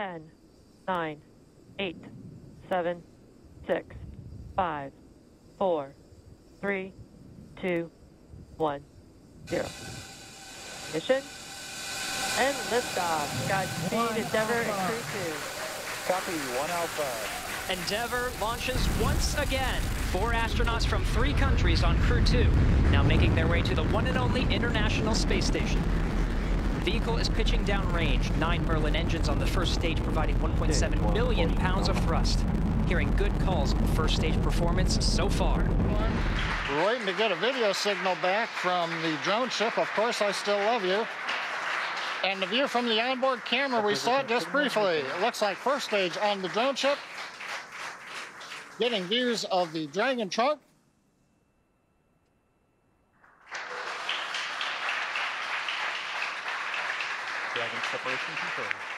10, 9, 8, 7, 6, 5, 4, 3, 2, 1, 0. Mission and liftoff. Godspeed, Endeavour and Crew-2. Copy, 1 Alpha. Endeavour launches once again. 4 astronauts from 3 countries on Crew-2, now making their way to the one and only International Space Station. The vehicle is pitching downrange, 9 Merlin engines on the first stage providing 1.7 million pounds of thrust. Hearing good calls on the first stage performance so far. We're waiting to get a video signal back from the drone ship, Of Course I Still Love You. And the view from the onboard camera, we saw it just briefly. It looks like first stage on the drone ship. Getting views of the dragon trunk. Dragon separation control.